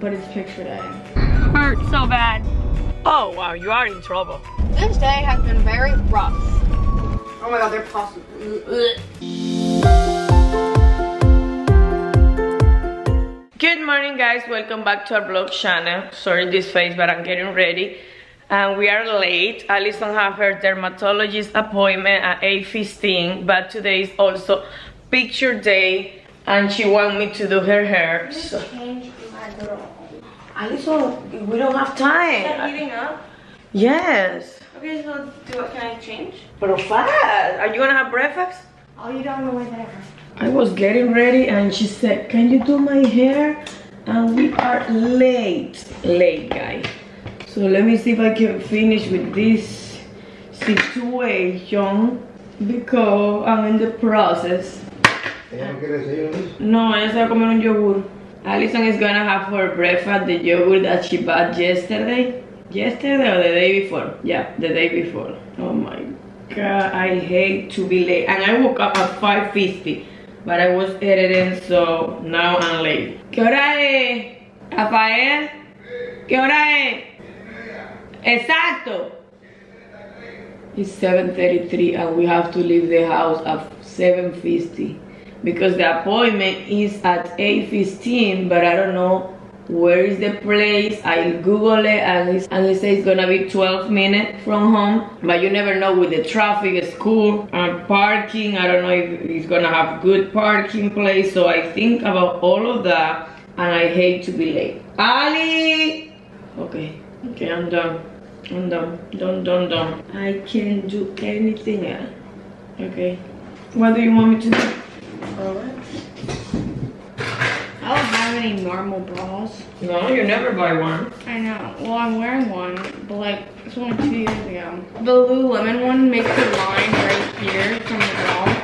but it's pick for day. Hurts so bad. Oh wow, you are in trouble. This day has been very rough. Oh my god, they're possible. Good morning guys, welcome back to our vlog channel. Sorry this face, but I'm getting ready. And we are late. Alison have her dermatologist appointment at 8:15, but today is also picture day and she wants me to do her hair. So. Alison, we don't have time. Is that heating up? Yes. Okay, so can I change? But fast. Are you gonna have breakfast? I'll eat on the way there. I was getting ready and she said, can you do my hair? And we are late. Late, guys. So let me see if I can finish with this situation because I'm in the process. No, ella se va a comer un yogur. Alison is gonna have for breakfast the yogurt that she bought yesterday. Yesterday or the day before? Yeah, the day before. Oh my god, I hate to be late. And I woke up at 5:50, but I was editing, so now I'm late. ¿Qué hora es? ¿Rafael? ¿Qué hora es? Exacto. It's 7:33 and we have to leave the house at 7:50 because the appointment is at 8:15, but I don't know where is the place. I Google it and it says it's gonna be 12 minutes from home, but you never know with the traffic, school and parking. I don't know if it's gonna have good parking place, so I think about all of that and I hate to be late. Ali! Okay, I'm done. I'm done. Done. I can't do anything else. Okay. What do you want me to do? Alright. I don't have any normal bras. No, you never buy one. I know. Well, I'm wearing one, but like this one 2 years ago. The Lululemon one makes a line right here from the bra,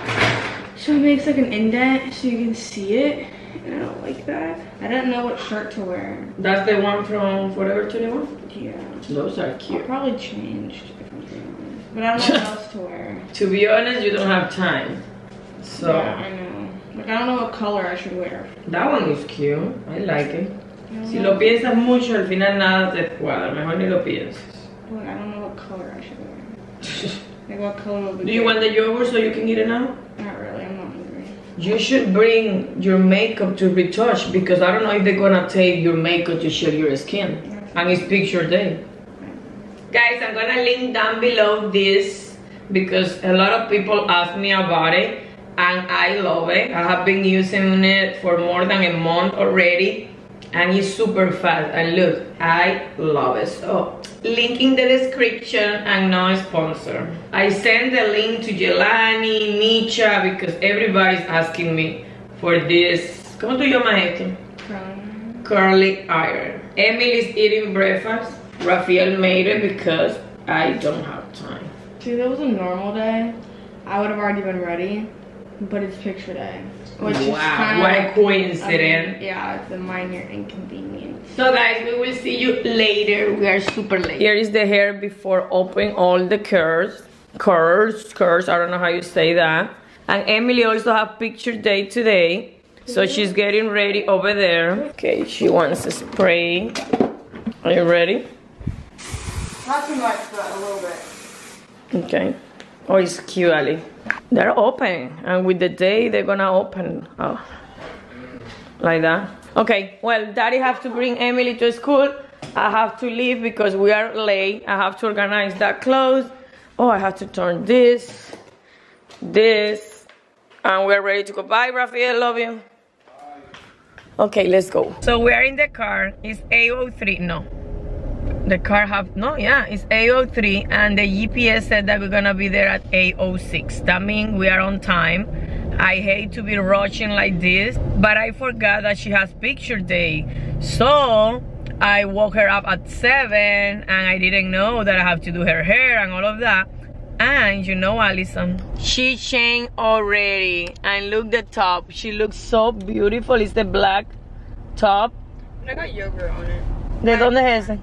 so it makes like an indent so you can see it. I don't like that. I don't know what shirt to wear. That's the one from Forever 21? Yeah. Those are cute. I'll probably changed if I'm being honest. But I don't know what else to wear. To be honest, you don't have time. So yeah, I know. Like I don't know what color I should wear. That one is cute. I like it. I si lo piensas mucho, al final nada te cuadra. Mejor ni lo pienses. Look, I don't know what color I should wear. Like what color will be Do you want the yogurt so you can eat it now? Not really. You should bring your makeup to retouch because I don't know if they're gonna take your makeup to shade your skin. And it's picture day. Guys, I'm gonna link down below this because a lot of people ask me about it and I love it. I have been using it for more than a month already and it's super fast and look, I love it. So, link in the description and no sponsor. I send the link to Jelani, Micha, because everybody's asking me for this. ¿Cómo tú llamas esto? Curly iron. Emily's eating breakfast. Rafael made it because I don't have time. See, that was a normal day. I would have already been ready, but it's picture day. Which wow, is kind what of a coincidence. Yeah, it's a minor inconvenience. So guys, we will see you later. We are super late. Here is the hair before opening all the curls, I don't know how you say that. And Emily also have picture day today. So she's getting ready over there. Okay, she wants a spray. Are you ready? Not too much, but a little bit. Okay. Oh, it's cute, Ali. They're open, and with the day they're gonna open. Oh, like that. Okay, well, Daddy have to bring Emily to school. I have to leave because we are late. I have to organize that clothes. Oh, I have to turn this, and we're ready to go. Bye, Rafael, love you. Bye. Okay, let's go. So we are in the car. It's 8:03. No. The car have no, yeah, it's 8:03 and the GPS said that we're gonna be there at 8:06. That means we are on time. I hate to be rushing like this, but I forgot that she has picture day, so I woke her up at 7 and I didn't know that I have to do her hair and all of that. And you know, Alison, she changed already and look the top. She looks so beautiful. It's the black top. I got yogurt on it. ¿De dónde es ese?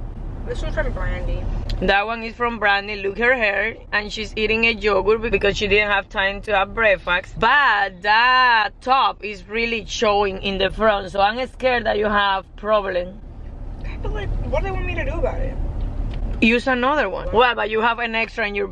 This one's from Brandy. That one is from Brandy. Look her hair, and she's eating a yogurt because she didn't have time to have breakfast. But that top is really showing in the front, so I'm scared that you have problem. But like, what do they want me to do about it? Use another one. Well, but you have an extra in your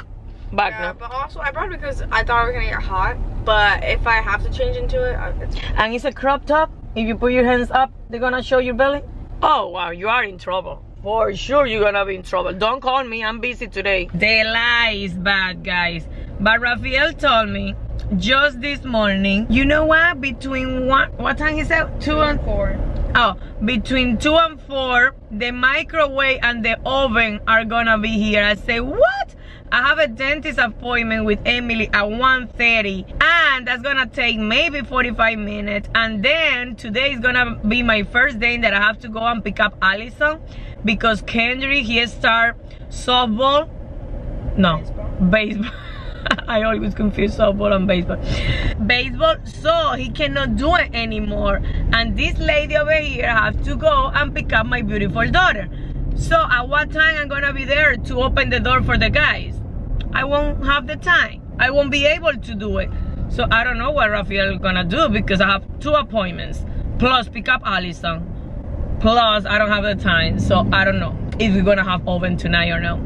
back now. Yeah, but also I brought it because I thought it was gonna get hot. But if I have to change into it, it's fine. And it's a crop top. If you put your hands up, they're gonna show your belly. Oh wow, you are in trouble. For sure you're gonna be in trouble. Don't call me, I'm busy today. The lie is bad, guys. But Rafael told me just this morning, you know what? Between what time he said? 2 and 4. Oh, between 2 and 4, the microwave and the oven are gonna be here. I say, what? I have a dentist appointment with Emily at 1:30, and that's gonna take maybe 45 minutes. And then today is gonna be my first day that I have to go and pick up Allison because Kendry, he start softball, no, baseball. I always confuse softball and baseball. Baseball, so he cannot do it anymore. And this lady over here has to go and pick up my beautiful daughter. So at what time I'm gonna be there to open the door for the guys? I won't have the time. I won't be able to do it. So I don't know what Rafael is gonna do because I have 2 appointments. Plus pick up Allison. Plus I don't have the time. So I don't know if we're gonna have oven tonight or no.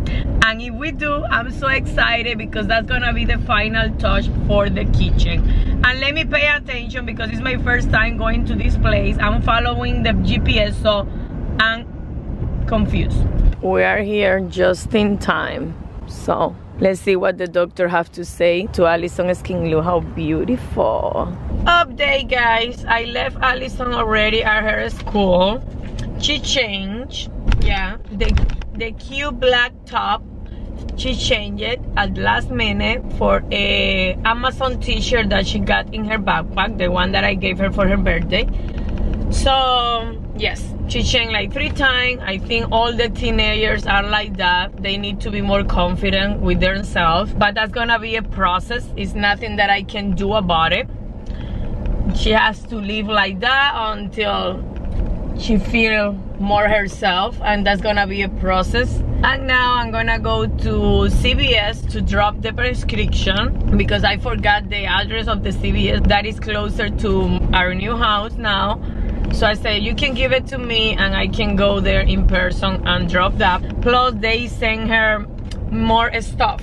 And if we do, I'm so excited because that's gonna be the final touch for the kitchen. And let me pay attention because it's my first time going to this place. I'm following the GPS, so I'm confused. We are here just in time. So let's see what the doctor have to say to Allison's skin. Look how beautiful. Update, guys. I left Allison already at her school. She changed. Yeah, the cute black top. She changed it at last minute for a Amazon t-shirt that she got in her backpack, the one that I gave her for her birthday. So yes, she changed like 3 times. I think all the teenagers are like that. They need to be more confident with themselves, but that's gonna be a process. It's nothing that I can do about it. She has to live like that until she feels more herself, and that's gonna be a process. And now I'm gonna go to CVS to drop the prescription because I forgot the address of the CVS that is closer to our new house now. So I said, you can give it to me and I can go there in person and drop that. Plus they send her more stuff,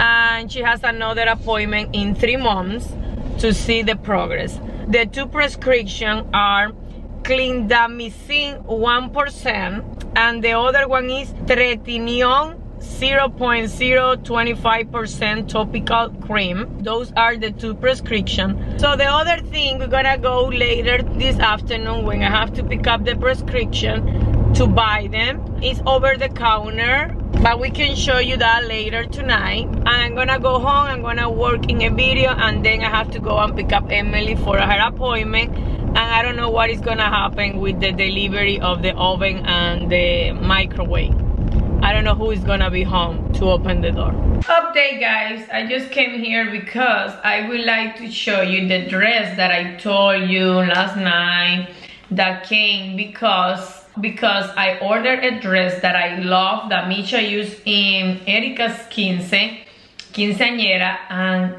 and she has another appointment in 3 months to see the progress. The 2 prescriptions are Clindamycine 1% and the other one is Tretinion 0.025% topical cream. Those are the 2 prescriptions. So the other thing, we're gonna go later this afternoon when I have to pick up the prescription to buy them. It's over the counter, but we can show you that later tonight. I'm gonna go home, I'm gonna work in a video, and then I have to go and pick up Emily for her appointment. And I don't know what is gonna happen with the delivery of the oven and the microwave. I don't know who is gonna be home to open the door. Update, guys, I just came here because I would like to show you the dress that I told you last night that came because I ordered a dress that I love that Misha used in Erica's quinceañera, and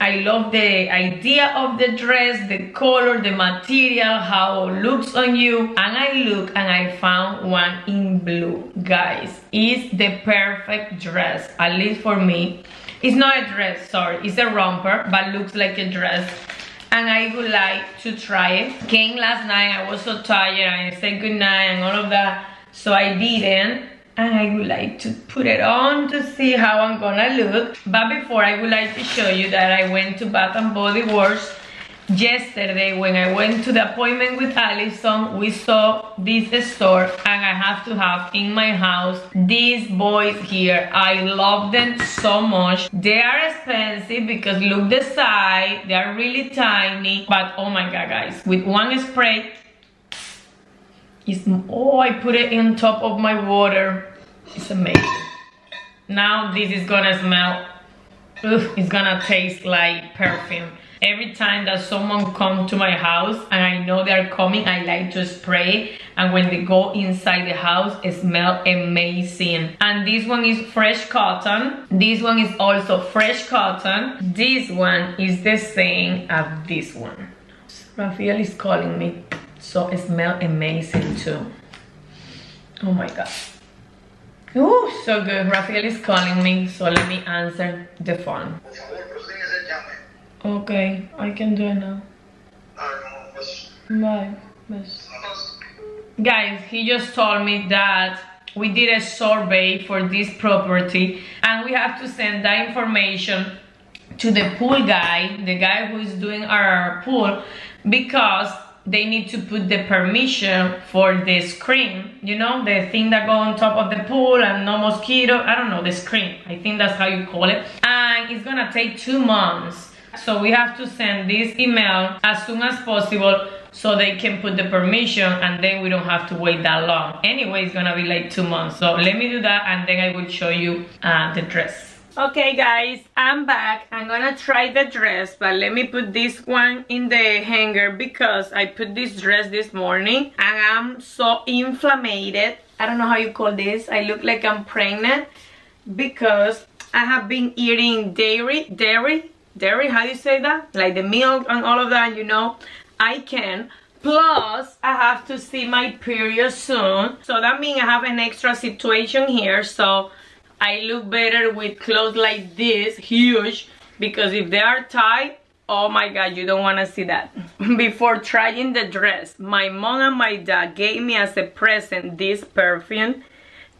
I love the idea of the dress, the color, the material, how it looks on you. And I look and I found one in blue. Guys, it's the perfect dress, at least for me. It's not a dress, sorry, it's a romper, but looks like a dress. And I would like to try it. Came last night, I was so tired, and I said goodnight and all of that, so I didn't. And I would like to put it on to see how I'm gonna look. But before, I would like to show you that I went to Bath and Body Works yesterday. When I went to the appointment with Allison, we saw this store, and I have to have in my house these boys here. I love them so much. They are expensive because look the size, they are really tiny, but oh my god, guys, with one spray. Oh, I put it on top of my water. It's amazing. Now this is gonna smell. Ugh, it's gonna taste like perfume. Every time that someone comes to my house and I know they're coming, I like to spray. And when they go inside the house, it smells amazing. And this one is fresh cotton. This one is also fresh cotton. This one is the same as this one. Rafael is calling me. So it smells amazing too. Oh my god. Oh, so good. Rafael is calling me, so let me answer the phone. Okay, I can do it now. Bye. Guys, he just told me that we did a survey for this property and we have to send that information to the pool guy, the guy who is doing our pool, because they need to put the permission for the screen, you know, the thing that go on top of the pool and no mosquito, I don't know, the screen, I think that's how you call it, and it's gonna take 2 months. So we have to send this email as soon as possible so they can put the permission and then we don't have to wait that long. Anyway, it's gonna be like 2 months. So let me do that and then I will show you the dress. Okay guys, I'm back. I'm gonna try the dress, but let me put this one in the hanger because I put this dress this morning and I'm so inflamed. I don't know how you call this. I look like I'm pregnant because I have been eating dairy, how do you say that? Like the milk and all of that, you know, I can. Plus, I have to see my period soon. So that means I have an extra situation here. So I look better with clothes like this, huge, because if they are tight, oh my god, you don't want to see that. Before trying the dress, my mom and my dad gave me as a present this perfume.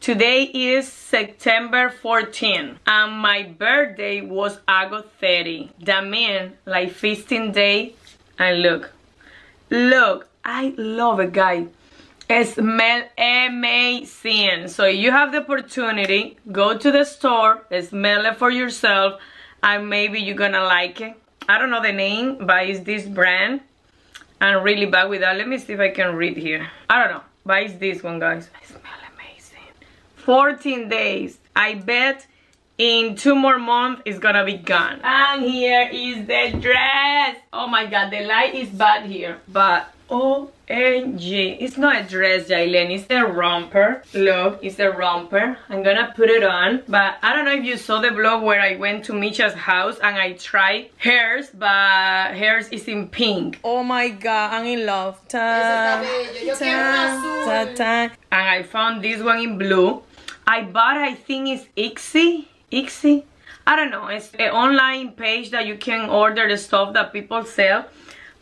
Today is September 14 and my birthday was August 30. That means like 15 days. And look, I love it, guys. It smells amazing. So you have the opportunity, go to the store, smell it for yourself, and maybe you're gonna like it. I don't know the name, but it's this brand. I'm really bad with that. Let me see if I can read here. I don't know, but it's this one, guys. It smells amazing. 14 days. I bet in 2 more months it's gonna be gone. And here is the dress. Oh my god, the light is bad here, but OMG, it's not a dress, Jaylen, it's a romper. Look, it's a romper. I'm gonna put it on, but I don't know if you saw the vlog where I went to Micha's house and I tried hers, but hers is in pink. Oh my god, I'm in love. And I found this one in blue. I bought, I think it's Ixi? I don't know, it's an online page that you can order the stuff that people sell.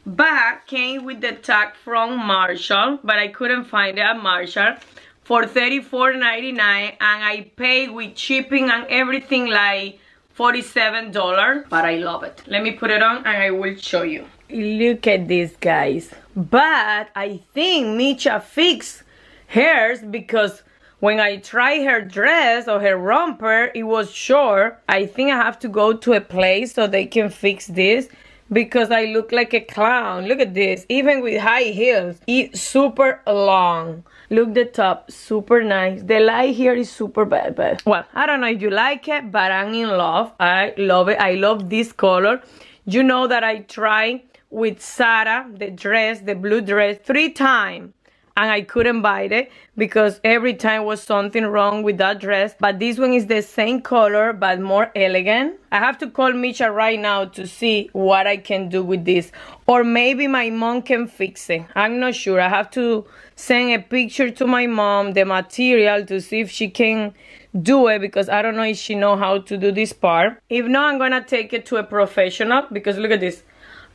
But came with the tag from Marshall, but I couldn't find it at Marshall, for $34.99, and I paid with shipping and everything like $47, but I love it. Let me put it on and I will show you. Look at this, guys. But I think Micha fixed hers because when I tried her dress or her romper, it was short. I think I have to go to a place so they can fix this, because I look like a clown. Look at this, even with high heels, it's super long. Look, the top, super nice. The light here is super bad, but well, I don't know if you like it, but I'm in love. I love it. I love this color. You know that I tried with Sarah, the dress, the blue dress, 3 times. And I couldn't buy it because every time was something wrong with that dress. But this one is the same color but more elegant. I have to call Micha right now to see what I can do with this. Or maybe my mom can fix it. I'm not sure. I have to send a picture to my mom, the material, to see if she can do it, because I don't know if she knows how to do this part. If not, I'm gonna take it to a professional, because look at this.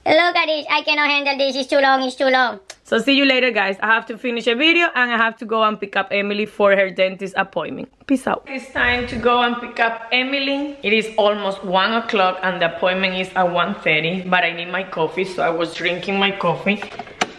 Look at this, I cannot handle this, it's too long, it's too long. So see you later, guys. I have to finish a video and I have to go and pick up Emily for her dentist appointment. Peace out. It's time to go and pick up Emily. It is almost 1 o'clock and the appointment is at 1:30, but I need my coffee, so I was drinking my coffee.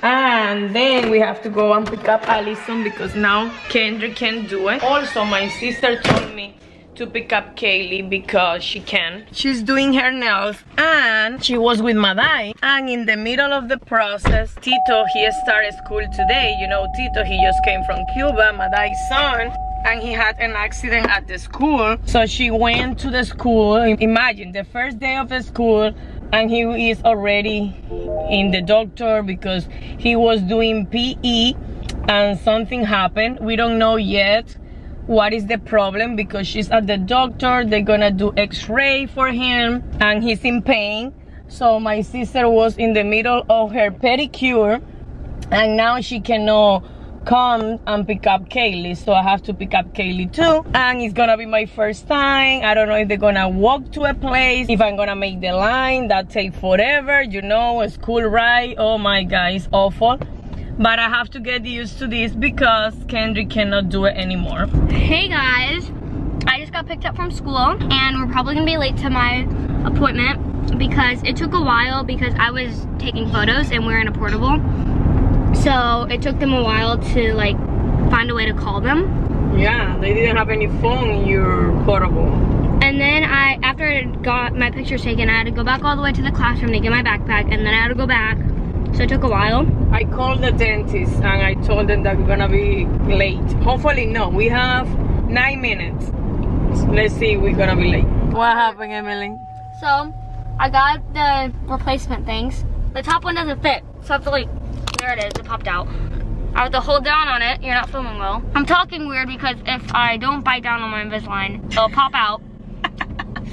And then we have to go and pick up Allison because now Kendra can't do it. Also, my sister told me to pick up Kaylee because she can. She's doing her nails and she was with Madai, and in the middle of the process, Tito, he started school today. You know, Tito, he just came from Cuba, Madai's son, and he had an accident at the school. So she went to the school, imagine, the first day of the school, and he is already in the doctor because he was doing PE and something happened. We don't know yet what is the problem because she's at the doctor. They're gonna do x-ray for him and he's in pain. So my sister was in the middle of her pedicure and now she cannot come and pick up Kaylee, so I have to pick up Kaylee too, and it's gonna be my first time. I don't know if they're gonna walk to a place, if I'm gonna make the line, that take forever, you know, a school ride. Oh my god, it's awful. But I have to get used to this because Kendrick cannot do it anymore. Hey guys, I just got picked up from school and we're probably gonna be late to my appointment because it took a while because I was taking photos and we're in a portable. So it took them a while to like find a way to call them. Yeah, they didn't have any phone in your portable. And then after I got my pictures taken, I had to go back all the way to the classroom to get my backpack and then I had to go back. So it took a while. I called the dentist and I told them that we're gonna be late. Hopefully no, we have 9 minutes. Let's see if we're gonna be late. What happened, Emily? So, I got the replacement things. The top one doesn't fit. So I have to like, there it is, it popped out. I have to hold down on it. You're not filming well. I'm talking weird because if I don't bite down on my Invisalign, it'll pop out.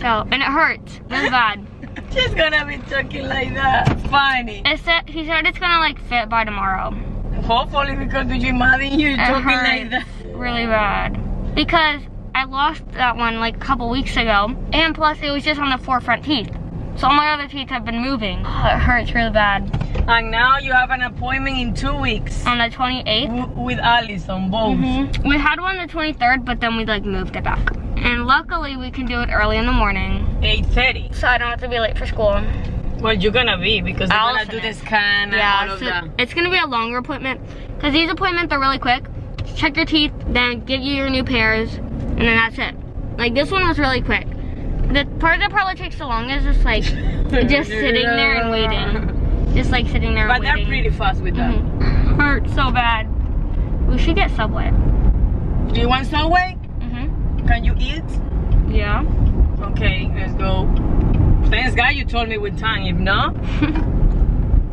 So, and it hurts, really bad. She's gonna be talking like that. Funny. He said it's gonna like fit by tomorrow. Hopefully, because you're mad and you're talking like that. Really bad. Because I lost that one like a couple weeks ago. And plus it was just on the four front teeth. So all my other teeth have been moving. Oh, it hurts really bad. And now you have an appointment in 2 weeks. On the 28th? With Allison, both. Mm-hmm. We had one on the 23rd, but then we like moved it back. And luckily we can do it early in the morning. 8:30. So I don't have to be late for school. Well, you're gonna be because they're gonna do the scan and all of that. It's gonna be a longer appointment because these appointments are really quick. Check your teeth, then give you your new pairs, and then that's it. Like this one was really quick. The part that probably takes the longest is like just sitting there and waiting. Just like sitting there and waiting. But they're pretty fast with that. Mm-hmm. Hurt so bad. We should get Subway. Do you want Subway? Mm-hmm. Can you eat? Yeah. Okay, let's go. Thanks God you told me with time. If not,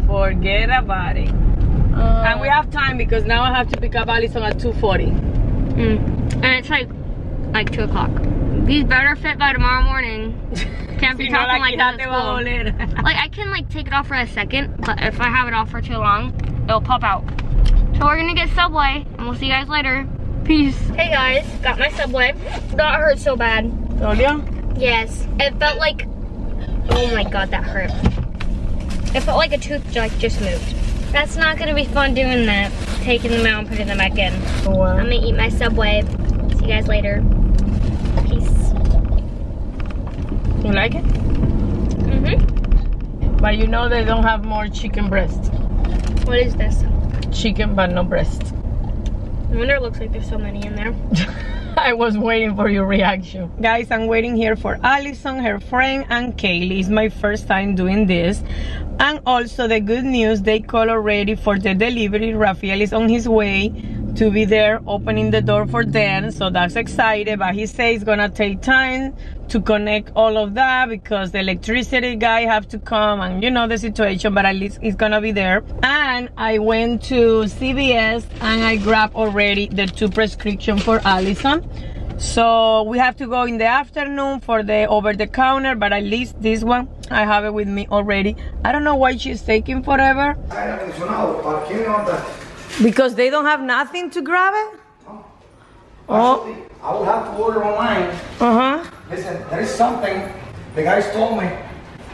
forget about it. And we have time because now I have to pick up Allison at 2:40. And it's like 2 o'clock. These better fit by tomorrow morning. Can't be talking like that. Like I can like take it off for a second, but if I have it off for too long, it'll pop out. So we're gonna get Subway and we'll see you guys later. Peace. Hey guys, got my Subway. That hurt so bad. Oh yeah? Yes. It felt like, oh my god, that hurt. It felt like a tooth like just moved. That's not gonna be fun doing that. Taking them out and putting them back in. Oh, wow. I'm gonna eat my Subway. See you guys later. Peace. You like it? Mm-hmm. But you know they don't have more chicken breast. What is this? Chicken but no breast. I wonder, it looks like there's so many in there. I was waiting for your reaction. Guys, I'm waiting here for Allison, her friend, and Kaylee. It's my first time doing this. And also the good news, they called already for the delivery. Rafael is on his way to be there opening the door for them. So that's exciting. But he says it's gonna take time to connect all of that because the electricity guy have to come and you know the situation, but at least it's gonna be there. And I went to CVS and I grabbed already the 2 prescription for Allison. So we have to go in the afternoon for the over-the-counter, but at least this one, I have it with me already. I don't know why she's taking forever. Because they don't have nothing to grab it? No. Actually, oh. I will have to order online. Uh-huh. Listen, there is something, the guys told me,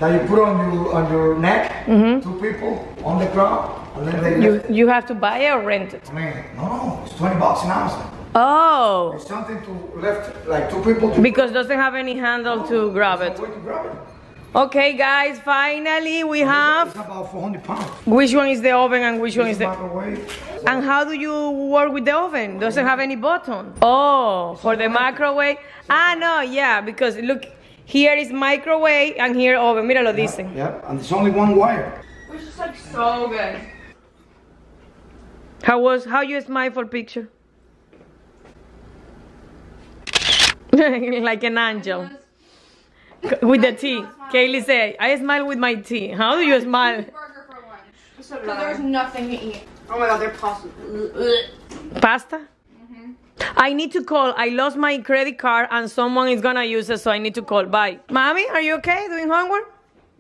that you put on your neck, mm-hmm. 2 people on the ground, and then they you have to buy it or rent it? I mean, no, it's $20 in Amazon. Oh. It's something to lift, like 2 people. Because it doesn't have any handle to grab it. Okay guys, finally we have... It's about 400 pounds. Which one is the oven and which one is the... microwave. And how do you work with the oven? Doesn't have any button. Oh, for the microwave. Ah, no, yeah, because look, here is microwave and here oven. Mira lo dicen. Yeah, and there's only 1 wire. Which is like so good. How you smile for picture? Like an angel. With the tea. Kaylee said, I smile with my tea. How do you smile? Because there's nothing to eat. Oh my god, they're pasta. Pasta? Mm-hmm. I need to call. I lost my credit card and someone is gonna use it, so I need to call. Bye. Mommy, are you okay? Doing homework?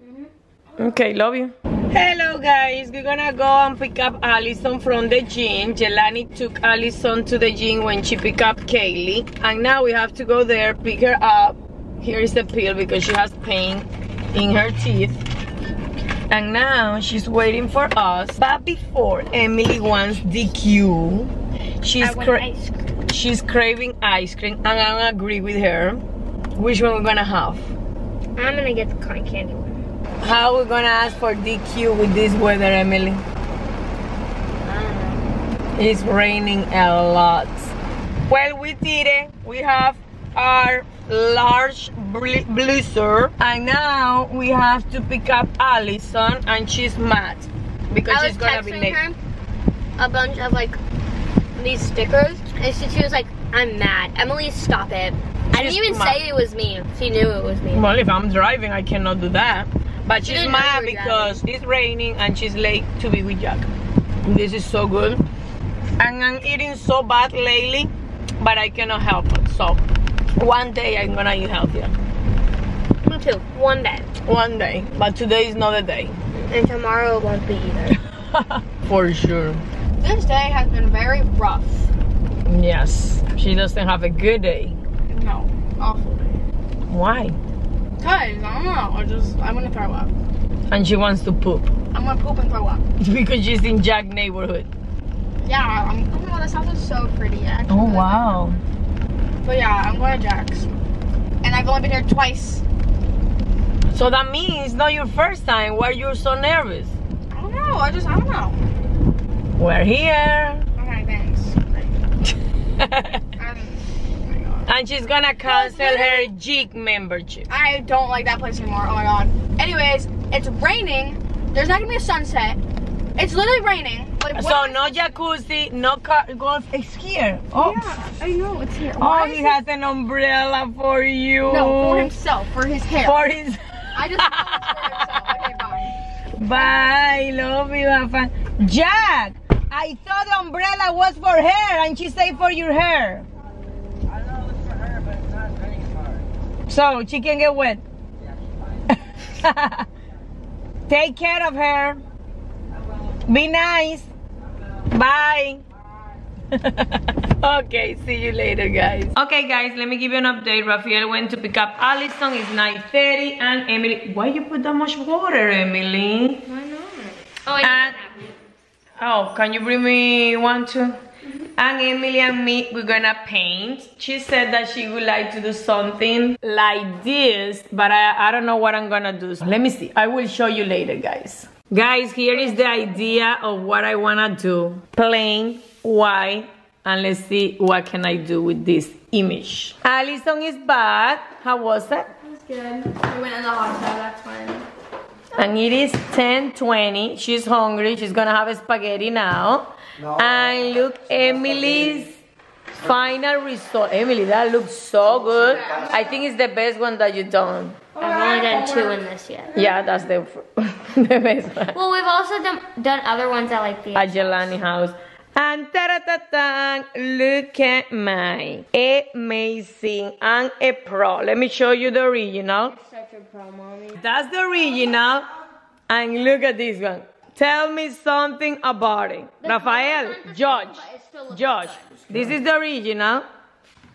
Mm-hmm. Okay, love you. Hello guys, we're gonna go and pick up Allison from the gym. Jelani took Allison to the gym when she picked up Kaylee, and now we have to go there, pick her up. Here is the pill because she has pain in her teeth, and now she's waiting for us. But before, Emily wants DQ. She's craving ice cream, and I don't agree with her. Which one we're gonna have? I'm gonna get the cotton candy one. How are we gonna ask for DQ with this weather, Emily? It's raining a lot. Well, we did it. We have our large bluser, and now we have to pick up Allison, and she's mad because she's gonna be late. I was texting her a bunch of like these stickers, and she was like, "I'm mad, Emily, stop it." I didn't even say it was me. She knew it was me. Well, if I'm driving, I cannot do that. But she's mad because it's raining and she's late to be with Jack. This is so good. And I'm eating so bad lately, but I cannot help it. So one day I'm gonna eat healthier. Me too. One day. One day. But today is not a day. And tomorrow won't be either. For sure. This day has been very rough. Yes. She doesn't have a good day. No, awful. Why? Cause I don't know. I'm gonna throw up. And she wants to poop. I'm gonna poop and throw up. Because she's in Jack neighborhood. Yeah, oh my god, this house is so pretty. Yeah, oh wow. But yeah, I'm going to Jack's. And I've only been here twice. So that means it's not your first time. Why are you so nervous? I don't know. I don't know. We're here. Alright, thanks. Great. And she's gonna cancel her Jeek membership. I don't like that place anymore, oh my god. Anyways, it's raining. There's not gonna be a sunset. It's literally raining. Like, so no jacuzzi, no golf, it's here. Oh. Yeah, I know, it's here. Why he has an umbrella for you. No, for himself, for his hair. For his... I just for himself, okay, bye. Bye, love you, have fun. Jack, I thought the umbrella was for her and she said for your hair. So she can get wet. Yeah, take care of her. Be nice. Bye. Okay, see you later, guys. Okay, guys, let me give you an update. Rafael went to pick up Allison. It's 9:30, and Emily. Why you put that much water, Emily? Why not? Oh, I didn't have. Oh, can you bring me one too? And Emily and me, we're gonna paint. She said that she would like to do something like this, but I don't know what I'm gonna do. So let me see. I will show you later, guys. Guys, here is the idea of what I wanna do. Plain white, and let's see what can I do with this image. Allison is back. How was it? It was good. We went in the hot tub, that's fun. And it is 10:20. She's hungry. She's gonna have spaghetti now. No, and look, Emily's final result. Emily, that looks so good. I think it's the best one that you've done. I've only done two in this yet. Yeah, that's the best one. Well, we've also done other ones at like the Jelani house. And ta-da-ta-ta, look at mine. Amazing. I'm a pro. Let me show you the original. You're such a pro, mommy. That's the original. And look at this one. Tell me something about it. The Rafael, Josh, this is the original.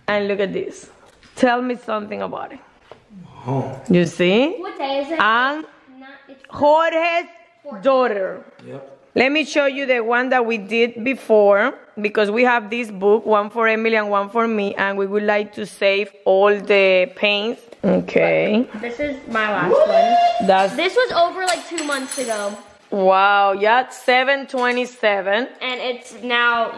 And look at this. Tell me something about it. Oh. You see? What day is it? And Jorge's daughter. Yep. Let me show you the one that we did before, because we have this book, one for Emily and one for me, and we would like to save all the paints. Okay. This is my last one. This was over like 2 months ago. Wow, yeah, 7:27. And it's now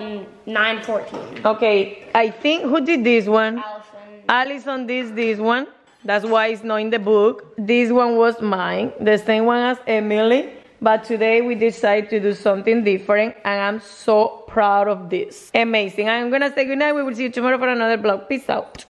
9:14. Okay, I think, who did this one? Allison. Allison did this one. That's why it's not in the book. This one was mine, the same one as Emily. But today we decided to do something different, and I'm so proud of this. Amazing. I'm gonna say goodnight. We will see you tomorrow for another vlog. Peace out.